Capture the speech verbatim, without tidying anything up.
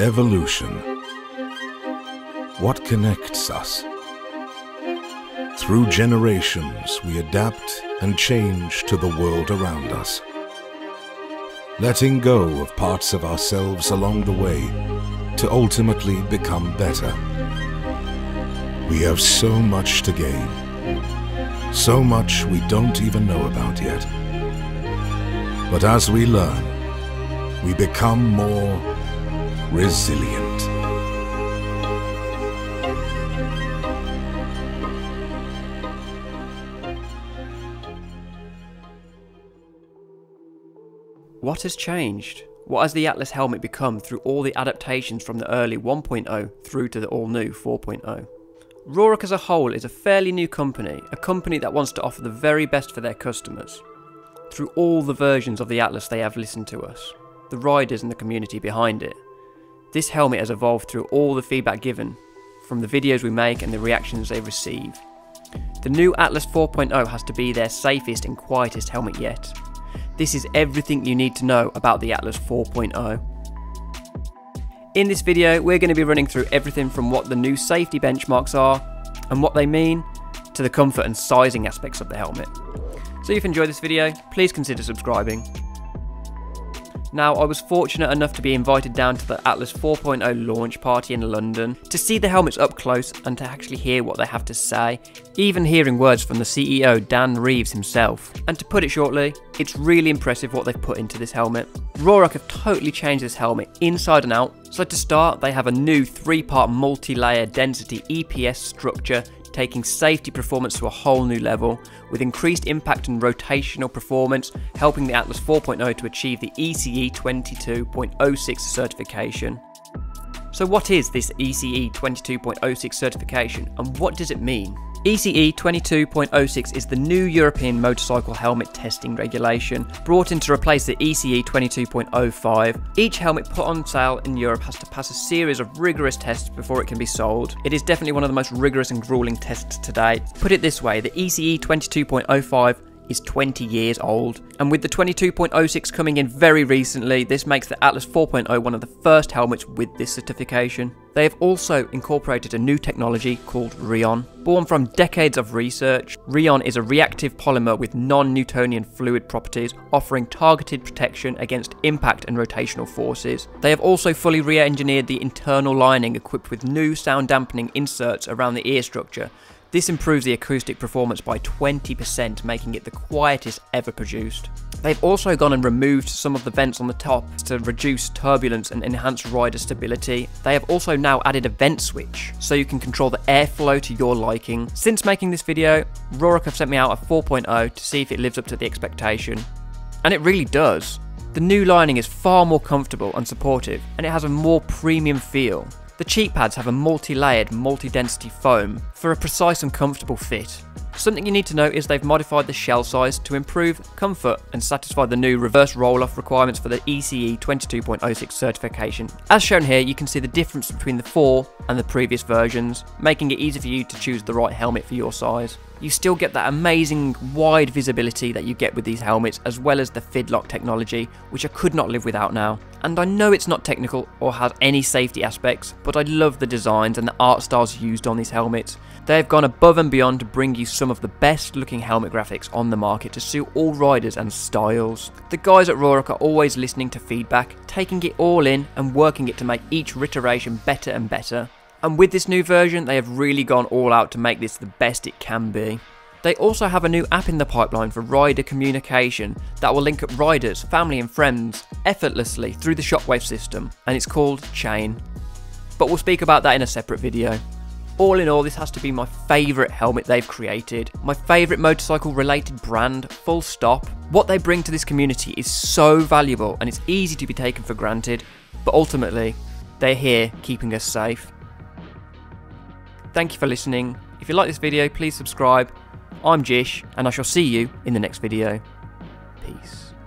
Evolution. What connects us? Through generations, we adapt and change to the world around us, letting go of parts of ourselves along the way to ultimately become better. We have so much to gain, so much we don't even know about yet. But as we learn, we become more resilient. What has changed? What has the Atlas helmet become through all the adaptations from the early one point oh through to the all-new four point oh? Ruroc as a whole is a fairly new company, a company that wants to offer the very best for their customers. Through all the versions of the Atlas, they have listened to us, the riders and the community behind it. This helmet has evolved through all the feedback given, from the videos we make and the reactions they receive. The new Atlas four point oh has to be their safest and quietest helmet yet. This is everything you need to know about the Atlas four point oh. In this video, we're going to be running through everything from what the new safety benchmarks are and what they mean, to the comfort and sizing aspects of the helmet. So if you've enjoyed this video, please consider subscribing. Now, I was fortunate enough to be invited down to the Atlas four point oh launch party in London to see the helmets up close and to actually hear what they have to say, even hearing words from the C E O Dan Reeves himself. And to put it shortly, it's really impressive what they've put into this helmet. Ruroc have totally changed this helmet inside and out, so to start they have a new three-part multi-layer density E P S structure, taking safety performance to a whole new level, with increased impact and rotational performance, helping the Atlas four point oh to achieve the E C E twenty-two point oh six certification. So what is this E C E twenty-two point oh six certification, and what does it mean? E C E twenty-two point oh six is the new European motorcycle helmet testing regulation, brought in to replace the E C E twenty-two point oh five. Each helmet put on sale in Europe has to pass a series of rigorous tests before it can be sold. It is definitely one of the most rigorous and grueling tests to date. Put it this way, the E C E twenty-two point oh five is twenty years old, and with the twenty-two point oh six coming in very recently, this makes the Atlas four point oh one of the first helmets with this certification. They have also incorporated a new technology called Rheon. Born from decades of research, Rheon is a reactive polymer with non-Newtonian fluid properties, offering targeted protection against impact and rotational forces. They have also fully re-engineered the internal lining, equipped with new sound dampening inserts around the ear structure. This improves the acoustic performance by twenty percent, making it the quietest ever produced. They've also gone and removed some of the vents on the top to reduce turbulence and enhance rider stability. They have also now added a vent switch, so you can control the airflow to your liking. Since making this video, Ruroc have sent me out a four point oh to see if it lives up to the expectation. And it really does. The new lining is far more comfortable and supportive, and it has a more premium feel. The cheek pads have a multi-layered, multi-density foam for a precise and comfortable fit. Something you need to know is they've modified the shell size to improve comfort and satisfy the new reverse roll-off requirements for the E C E twenty-two point oh six certification. As shown here, you can see the difference between the four and the previous versions, making it easy for you to choose the right helmet for your size. You still get that amazing wide visibility that you get with these helmets, as well as the Fidlock technology, which I could not live without now. And I know it's not technical or has any safety aspects, but I love the designs and the art styles used on these helmets. They have gone above and beyond to bring you some of the best looking helmet graphics on the market to suit all riders and styles. The guys at Ruroc are always listening to feedback, taking it all in and working it to make each iteration better and better. And with this new version, they have really gone all out to make this the best it can be. They also have a new app in the pipeline for rider communication that will link up riders, family and friends effortlessly through the Shockwave system, and it's called Chain. But we'll speak about that in a separate video. All in all, this has to be my favourite helmet they've created, my favourite motorcycle related brand, full stop. What they bring to this community is so valuable, and it's easy to be taken for granted, but ultimately, they're here keeping us safe. Thank you for listening. If you like this video, please subscribe. I'm Jish, and I shall see you in the next video. Peace.